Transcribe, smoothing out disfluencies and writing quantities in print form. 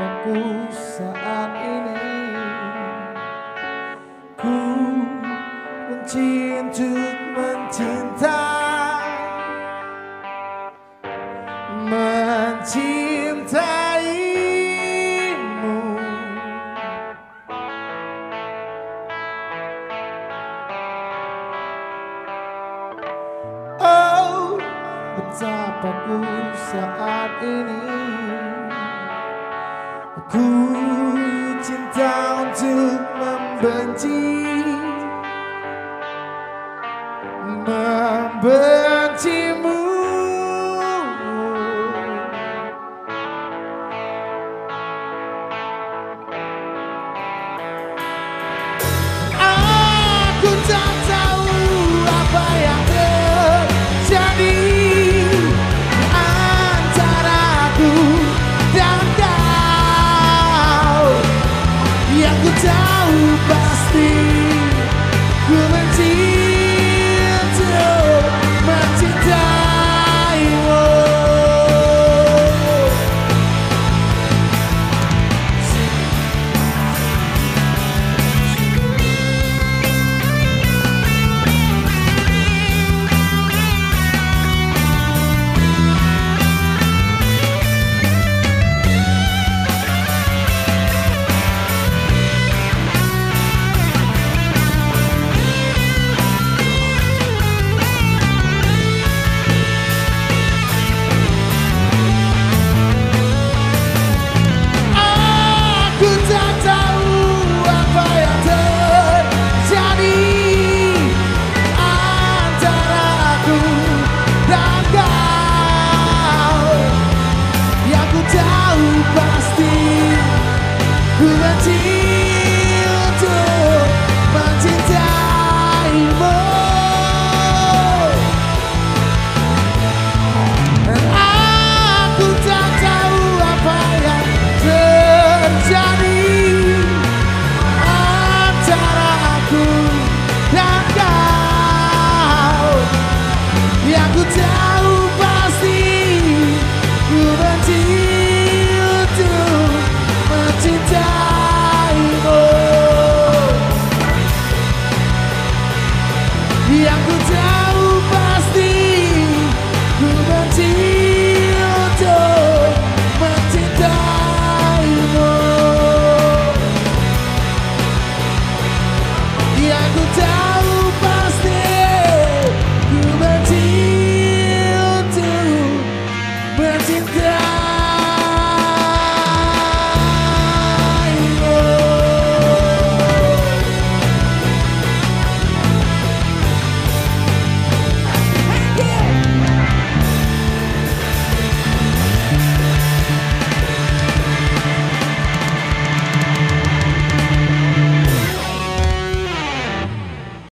hadapanku saat ini. Ku benci untuk mencinta, mencintaimu. Oh, betapa ku saat ini. Ku cinta untuk membenci, membencimu. Aku tak tahu apa yang terjadi antara aku dan kau. Yang ku tahu pasti ku benci. Down.